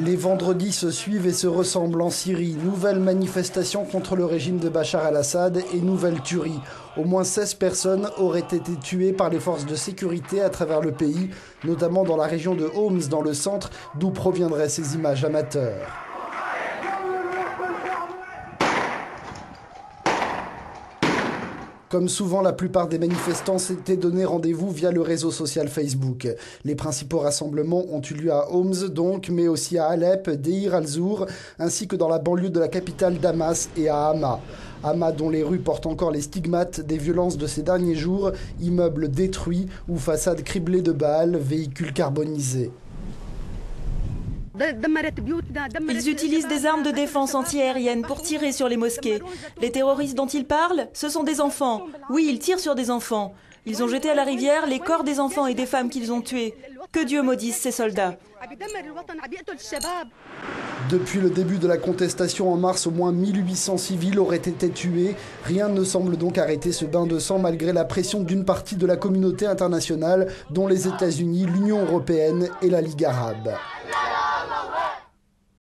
Les vendredis se suivent et se ressemblent en Syrie. Nouvelle manifestation contre le régime de Bachar al-Assad et nouvelle tuerie. Au moins 16 personnes auraient été tuées par les forces de sécurité à travers le pays, notamment dans la région de Homs, dans le centre, d'où proviendraient ces images amateurs. Comme souvent, la plupart des manifestants s'étaient donné rendez-vous via le réseau social Facebook. Les principaux rassemblements ont eu lieu à Homs, donc, mais aussi à Alep, Deir al-Zour, ainsi que dans la banlieue de la capitale Damas et à Hama. Hama, dont les rues portent encore les stigmates des violences de ces derniers jours, immeubles détruits ou façades criblées de balles, véhicules carbonisés. Ils utilisent des armes de défense anti-aérienne pour tirer sur les mosquées. Les terroristes dont ils parlent, ce sont des enfants. Oui, ils tirent sur des enfants. Ils ont jeté à la rivière les corps des enfants et des femmes qu'ils ont tués. Que Dieu maudisse ces soldats. Depuis le début de la contestation en mars, au moins 1800 civils auraient été tués. Rien ne semble donc arrêter ce bain de sang malgré la pression d'une partie de la communauté internationale, dont les États-Unis, l'Union européenne et la Ligue arabe.